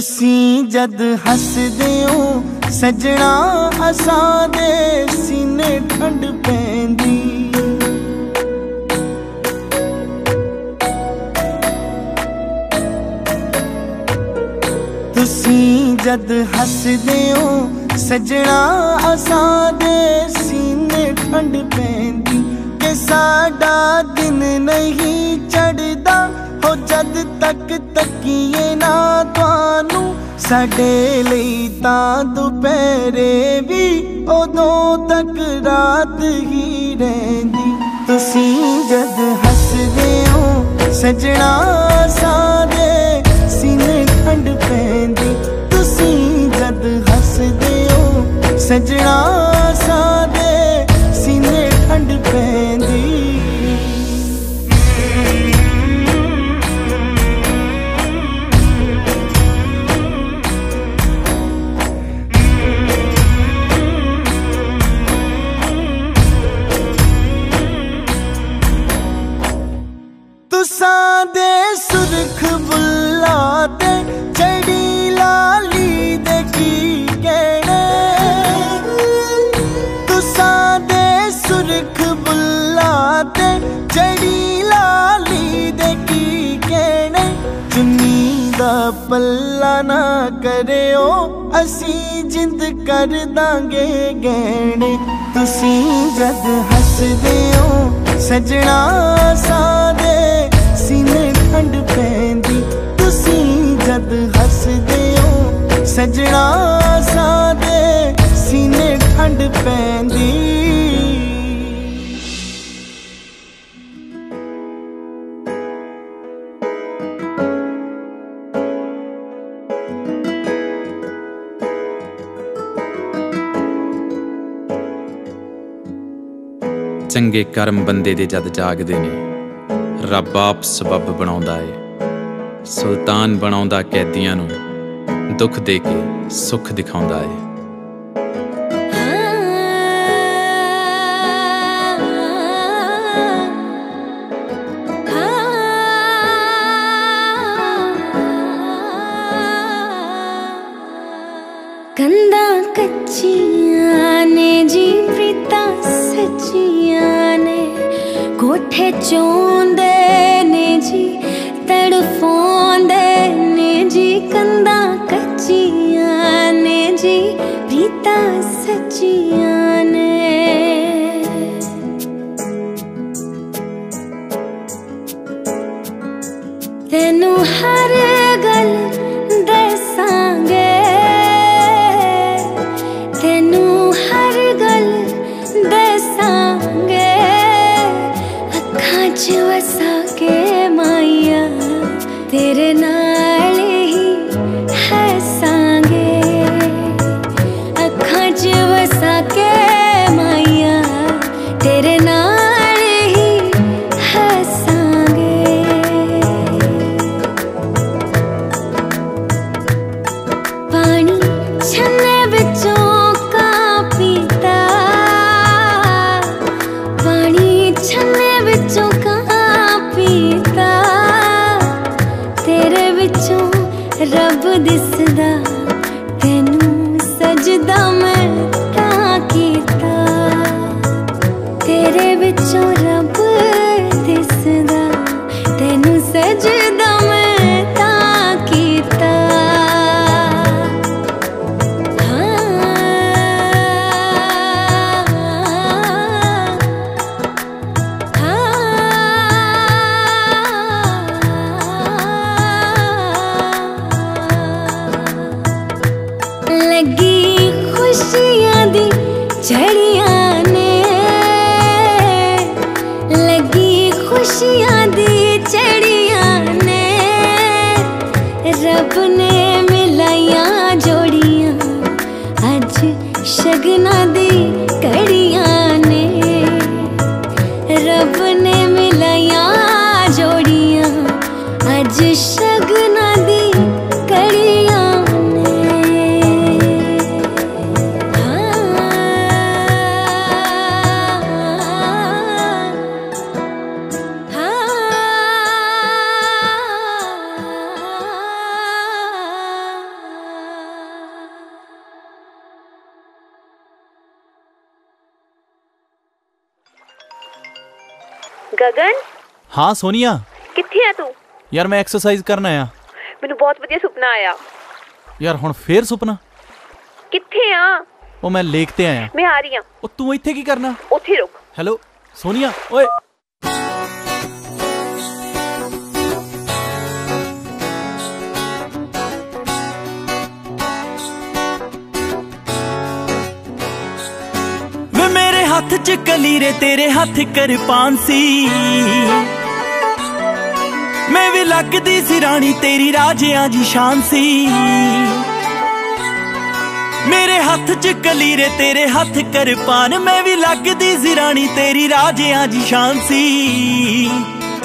तुसी जद हसदे हो सजना असां दे सीने ठंड पैंदी। तुसी जद हसदे हो सजना असां दे सीने ठंड पैंदी। के साडा दिन नहीं चढ़दा हो जद तक तकिए ना तुहानू। साडे लई तां दुपहरे भी उदों तक रात ही रहिंदी। तुसी जद हसदे हो सजना सादे सीने ठंड पैंदी। तुसी जद हसदे हो सजना सादे सीने ठंड पैंदी। सुरख बुला दे चढ़ी लाली दे की कहने। तुसा दे सुरख बुला दे चढ़ी लाली दे की कहने। चुन्नी दा पल्ला ना करे ओ असी जिंद कर दांगे गहने। तुसी जद हसदे हो सजना सादे सीने ठंड पैंदी। तुसी जद हसदे हो सजना सादे सीने ठंड पैंदी। चंगे कर्म बंदे दे जद जागदे ने रब आप सबब बनाउंदा है। सुल्तान बनाउंदा कैदियां नूं दुख दे के सुख दिखाउंदा है। कंधा कच्चियां ने जी प्रीता सच्चियां ने कोठे चोंदे जी तड़फोंदे ने जी। कंधा कच्चियां ने जी प्रीता सच्चियां ने। तेनू हर गल दसांगे तेनू हर गल दसांगे। अखां च वसा के माया तेरे नाल ही हसांगे। अखां च वसा के माया तेरे नाल ही हसांगे। पानी छन्ने विचों का पीता पानी छन्ने विचों का रब दिसदा। तेनू सजदा मैं तां कीता तेरे विचों रब दिसदा। तेनू सजदा मैं तां कीता। लगी खुशियां दी चढ़ियां ने। रब ने मिलाया जोड़ियां अज शगना दी कड़ियां ने। रब ने मिलाया जोड़ियां अज शगना दी कड़ियां। गगन। हाँ सोनिया, किथे है तू? यार मैं एक्सरसाइज करना आया। मैनू बहुत बढ़िया सुपना आया। यार हुण फेर सुपना? किथे आ? ओ मैं लेक ते आया। मैं आ रही हां। ओ तू इत्थे की करना? ओथे रुक। हेलो सोनिया, ओए हाथ च कलीरे तेरे हाथ कृपान सी, मैं भी लगदी सी रानी तेरी राजियां जी शान सी। मेरे हाथ च कलीरे तेरे हाथ कृपान, मैं भी लगदी सी रानी तेरी राजियां जी शान सी।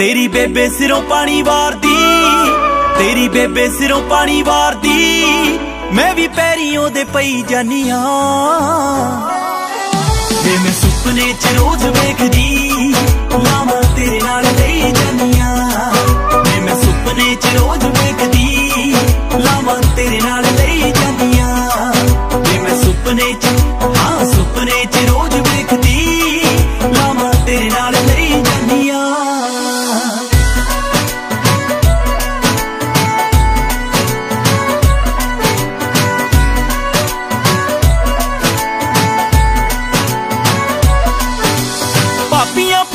तेरी बेबे सिरों पानी वारदी, तेरी बेबे सिरों पानी वारदी, मैं भी पैरियों दे पई जानियां। मैं सुपने च रोज वेखदी लावां तेरे नाल लई जानियां, मैं सुपने च रोज वेखदी लावां तेरे नाल लई जानियां, मैं सुपने च, हाँ सुपने च रोज वेखदी लावां तेरे नाल लई जानियां।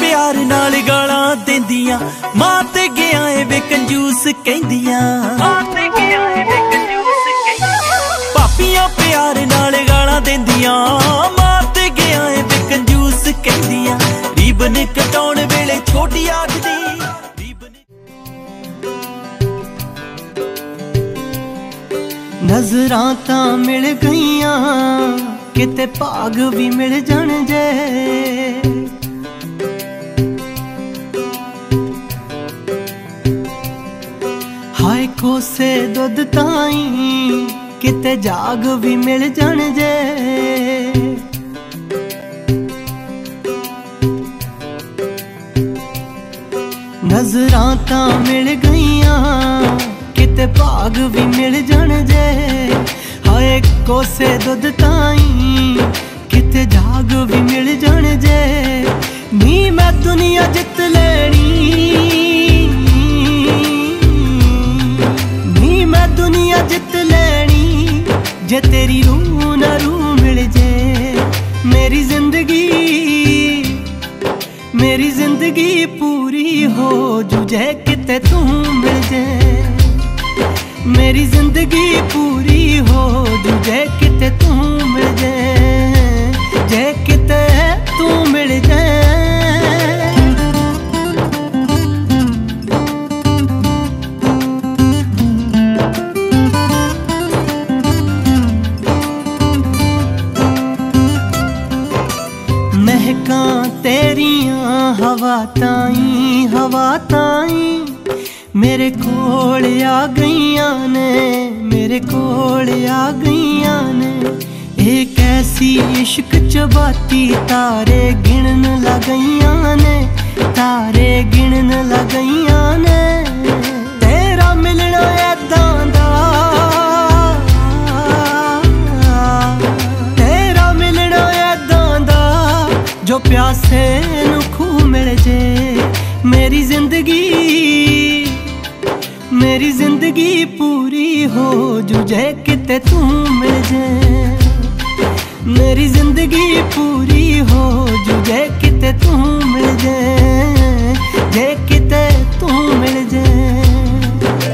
प्यार नाल गालां देंदियां, मां ते गया ए वे कंजूस कहंदियां, पापियां प्यार नाल गालां देंदियां, मां ते गया ए वे कंजूस कहंदियां, रीबन कटाउण वेले छोटी आखदी। नजरां तां मिल गईयां किते भाग भी मिल जाण जे, हाय कोसे दुध ताई किते जाग भी मिल जाण जे। नजरां तां मिल गईयां किते भाग भी मिल जाण जे, हाय कोसे दुध ताई किते जाग भी मिल जाण जे। नी मैं दुनिया जित लेनी, दुनिया जित लेनी जे तेरी रूह ना रूह मिल जे। मेरी जिंदगी, मेरी जिंदगी पूरी हो जुझे किते तू मिल जे, मेरी जिंदगी पूरी हो जुझे किते तू मिल जे, जे किते तू मिल जे। हवा ताई मेरे कोल आ गईयां ने, मेरे कोल आ गईयां ने, एक ऐसी इश्क चबाती तारे गिनन लगईयां ने, तारे गिनन लगईयां ने। तेरा मिलना ऐदां दा, तेरा मिलना ऐदां दा जो प्यासे नूं खूह मिल जे। मेरी जिंदगी, मेरी जिंदगी पूरी हो जुझे किते तू मिल जे, मेरी जिंदगी पूरी हो जुझे किते तू मिल जे, जे किते तू मिल जे। जे किते तू मिल जे।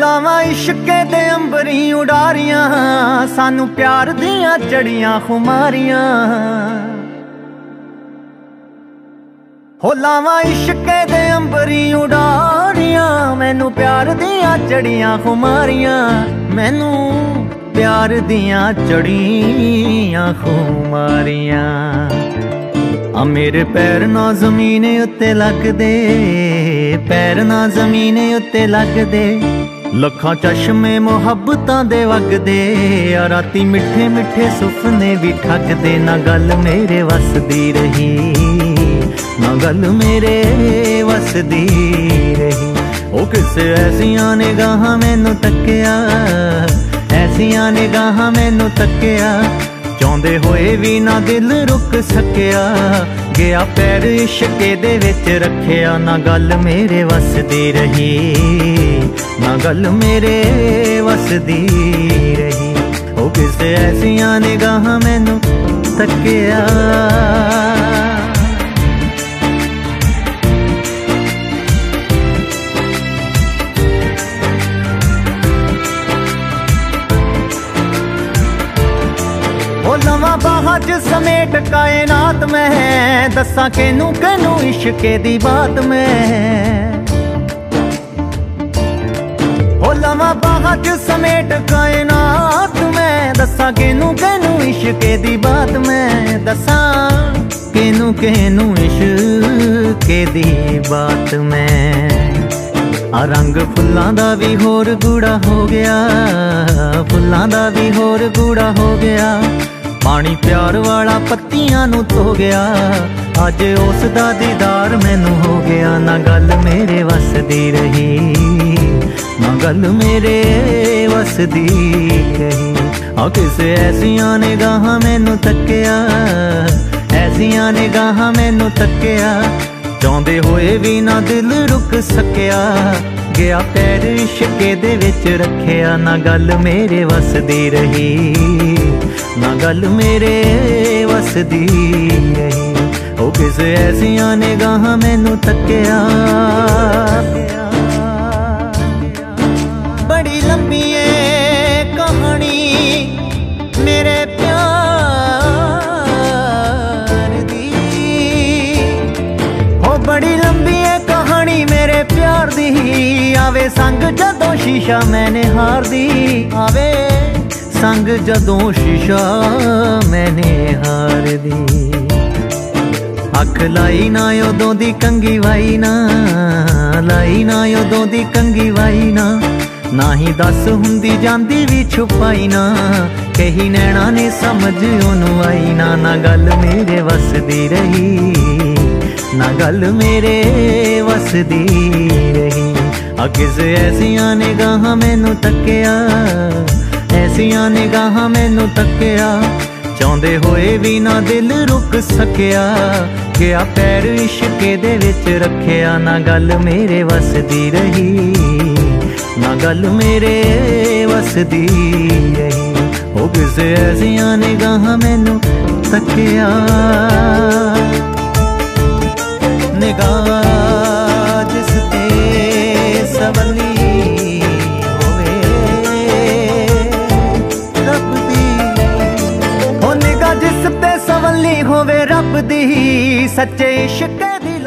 लावा इश्के दे अंबरी उड़ारियां, सानू प्यार दियां जड़ियां खुमारियां। हो लावा इश्के दे अंबरी उड़ारियां, मैनू प्यार दियां जड़ियां खुमारियां, मैनू प्यार दियां जड़ियां खुमारियां। आ मेरे पैर ना जमीने उत्ते लगदे, पैर ना जमीने उत्ते लगदे, लखां चश्मे मुहब्बतां दे वगदे, राती मिठे मिठे सुपने भी ठगदे। ना गल मेरे वसदी रही, ना गल मेरे वसदी रही, ओ किस ऐसियां निगाहां मैनू तक्किया, ऐसियां निगाहां मैनू तक्किया, चाहते हुए भी ना दिल रुक सकिया, गया पैर इश्के दे विच रखिया। ना गल मेरे वसदी रही, ना गल मेरे वसदी रही, ओ किस ऐसियां निगाहां मैनू तकिया। लवा बाहज समेट कायनात में, दसा केनू केनू इश्के दी बात में। हो लवा बाहज समेट कायनात में, दसा केनू केनू इश्के दी बात में, दसा केनू केनू इश्के दी बात में। रंग फुलां दा भी होर गूड़ा हो गया, फुलां दा भी होर गूड़ा हो गया, पानी प्यार वाला पत्तियां नू धो गया, अज उस दा दीदार मैनू हो गया। ना गल मेरे वसदी रही, ना गल मेरे वसदी रही, आ किस ऐसियां निगाहां मैनू तक्किया, ऐसियां निगाहां मैनू तक्किया, चाहते हुए भी ना दिल रुक सकिया, गया पैर इश्के दे विच रखिया। ना गल मेरे वसदी रही, ना गल मेरे वसदी रही, ओ किस ऐसियां निगाहां मैनू तकिया। बड़ी लंबी है कहानी मेरे प्यार दी, ओ बड़ी लंबी है कहानी मेरे प्यार दी, आवे संग जदों शीशा मैंने हार दी, आवे संग जदों शीशा मैंने हार दी। अख लाई ना उदों दी कंघी वाई ना, लाई ना उदों दी कंघी वाई ना, ना ही दस हुंदी जांदी भी छुपाई ना, कही नैना ने समझ ओनू आई ना। ना गल मेरे वसदी रही, ना गल मेरे वसदी रही, आ किस ऐसियां निगाहां मैनू तक्किया, ऐसियां निगाहां मैनू तक्किया, चाहते हुए भी ना दिल रुक सकिया, गया पैर इश्के दे विच रखिया। ना गल मेरे वसदी रही, ना गल मेरे वसदी रही, ओ किस ऐसियां निगाहां मैनू तक्किया। निगाह जिस ते सवली होवे रब दी, सच्चे इश्क दी।